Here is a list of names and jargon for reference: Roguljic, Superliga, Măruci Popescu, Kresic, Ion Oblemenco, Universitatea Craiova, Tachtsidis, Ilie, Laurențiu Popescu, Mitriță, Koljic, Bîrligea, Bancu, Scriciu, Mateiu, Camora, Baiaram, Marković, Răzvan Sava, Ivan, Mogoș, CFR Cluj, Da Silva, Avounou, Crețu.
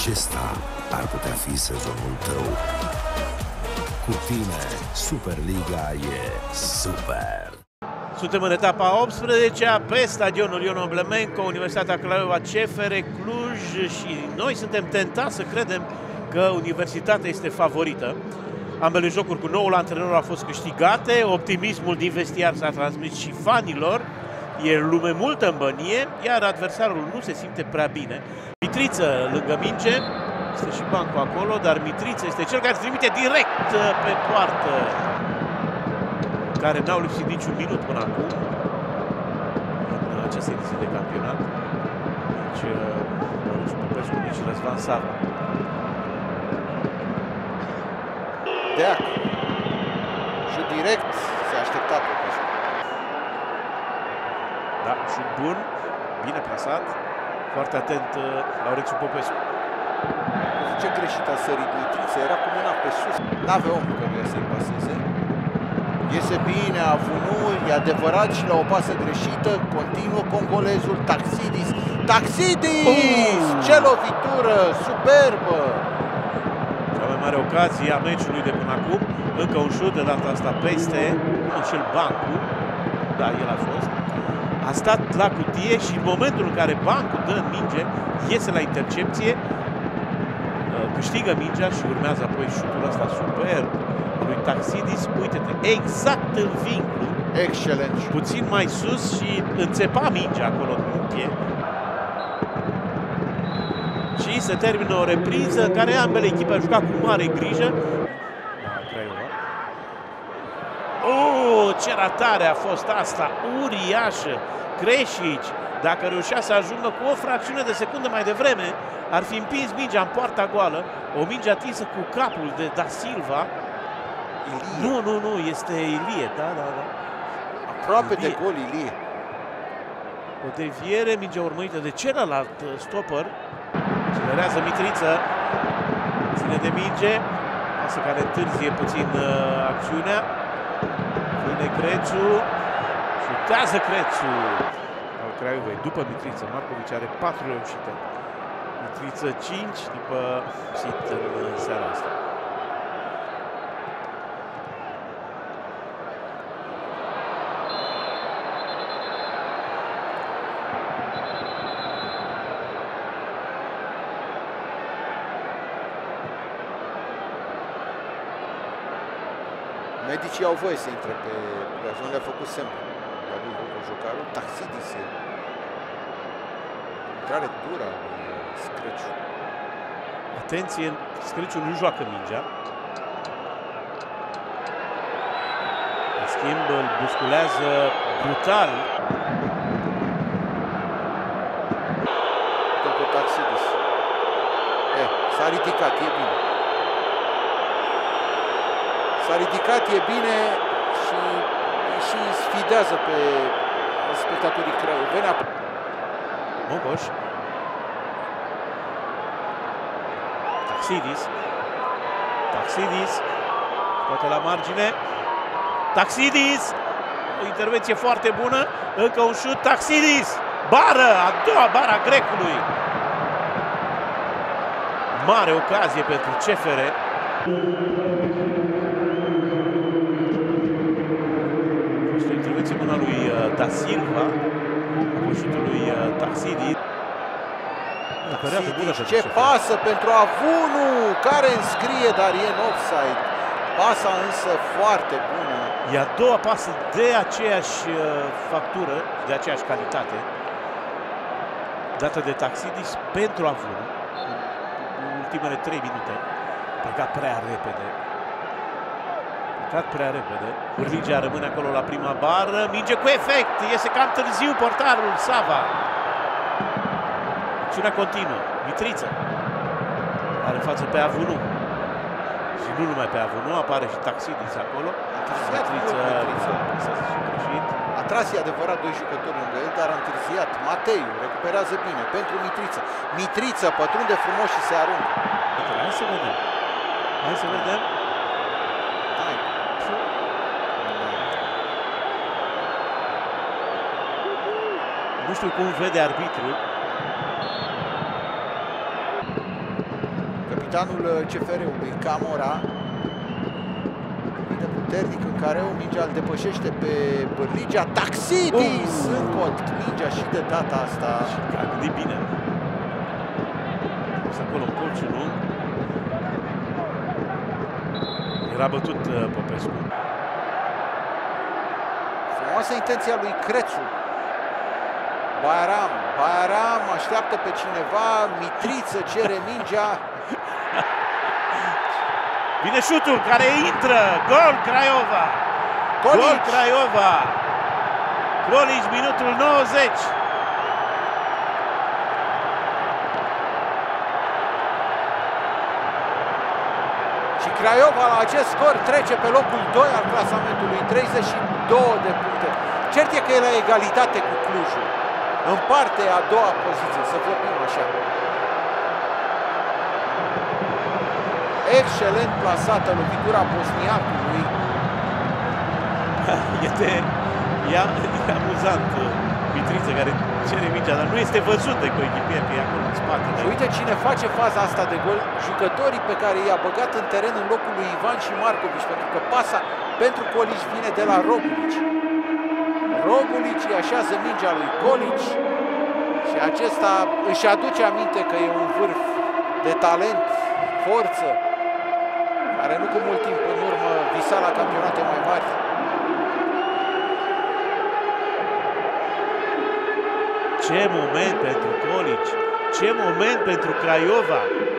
Acesta ar putea fi sezonul tău. Cu tine, Superliga e super! Suntem în etapa 18-a pe stadionul Ion Oblemenco, Universitatea Craiova, CFR Cluj, și noi suntem tentați să credem că Universitatea este favorită. Ambele jocuri cu noul antrenor au fost câștigate, optimismul din vestiar s-a transmis și fanilor, e lume multă în bănie, iar adversarul nu se simte prea bine. Mitriță lângă minge, este și Bancu acolo, dar Mitriță este cel care trimite direct pe poartă, care n-au lipsit niciun minut până acum în această ediție de campionat. Deci, Măruci Popescu, nici Răzvan Sava. Și direct se aștepta Popescu. Da, și bun, bine plasat, foarte atent Laurențiu Popescu. Ce greșit a sărit Mitriță, era cu mâna pe sus, n-avea omul căruia să-i paseze. Iese bine Avounou, e adevărat, și la o pasă greșită continuă congolezul Tachtsidis. Tachtsidis! Ce lovitură superbă! Cea mai mare ocazie a meciului de până acum. Încă un șut, de data asta peste acel Bancu. Da, el a fost. A stat la cutie și în momentul în care Bancu dă în minge, iese la intercepție, câștigă mingea și urmează apoi șutul ăsta superb lui Tachtsidis. Uite-te, exact în vincul. Excelent. Puțin mai sus și înțepa mingea acolo în muchie. Și se termină o repriză care ambele echipe au jucat cu mare grijă. Ce ratare a fost asta, uriașă! Kresic, dacă reușea să ajungă cu o fracțiune de secundă mai devreme, ar fi împins mingea în poarta goală. O minge atinsă cu capul de Da Silva. Ilie. Nu, este Ilie, da. Aproape Ilie. De gol Ilie. O deviere, mingea urmărită de celălalt stopper. Accelerează Mitriță, ține de minge, pasă care întârzie puțin acțiunea. Vine Crețu, șutează Crețu al Craiovei după Mitriță. Marković are 4 reușite. Mitriță 5 după sit în seara asta. Medicii au voie să intre pe plajă, nu le-a făcut semn la lui jucătorul. Tachtsidis, intrare dură Scriciu. Atenție, Scriciu nu joacă mingea. În schimb, îl busculează brutal. După Tachtsidis. S-a ridicat, e bine. S-a ridicat, e bine, și sfidează pe spectatorii craioveni. Mogoș. Tachtsidis. Poate la margine. Tachtsidis! O intervenție foarte bună. Încă un șut. Tachtsidis! Bară! A doua bară a grecului. Mare ocazie pentru CFR. Mâna lui Da Silva, șutul lui Tachtsidis. Ce pasă pentru Avounou, care înscrie, dar e în offside. Pasa însă foarte bună. E a doua pasă de aceeași factură, de aceeași calitate, dată de Tachtsidis pentru Avounou. În ultimele 3 minute, pleca prea repede. Prea repede. Bîrligea rămâne acolo la prima bară. Minge cu efect. Iese cam târziu portarul Sava. Acțiunea continuă. Mitriță are față pe Avounou. Și nu numai pe Avounou, apare și Tachtsidis acolo. Mitriță pasează și greșit. A tras adevărat 2 jucători lângă el, dar a întârziat. Mateiu recuperează bine pentru Mitriță. Mitriță pătrunde frumos și se aruncă. Hai să vedem. Nu știu cum vede arbitrul. capitanul CFR-ului, Camora. Puternic în care o mingea îl depășește pe Bîrligea. Tachtsidis încot mingea și de data asta. Și a gândit bine. Să acolo în colțul lung. Era bătut Popescu. Frumoasă intenția lui Crețu. Baiaram așteaptă pe cineva. Mitriță cere mingea. Vine șutul care intră. Gol Craiova. Koljic. Gol Craiova. Koljic, minutul 90. Și Craiova la acest scor trece pe locul 2 al clasamentului, 32 de puncte. Cert e că e la egalitate cu Clujul. În parte a doua poziție, să vorbim așa. Excelent plasată lovitura bosniacului. E amuzant Mitriță care cere mingea, dar nu este văzut de coechipier că e acolo în spate. Și uite cine face faza asta de gol, jucătorii pe care i-a băgat în teren în locul lui Ivan și Marković, pentru că pasa pentru Koljic vine de la Roguljic. Roguljic îi așează mingea lui Koljic și acesta își aduce aminte că e un vârf de talent, forță, care nu cu mult timp în urmă visa la campionate mai mari. Ce moment pentru Koljic! Ce moment pentru Craiova!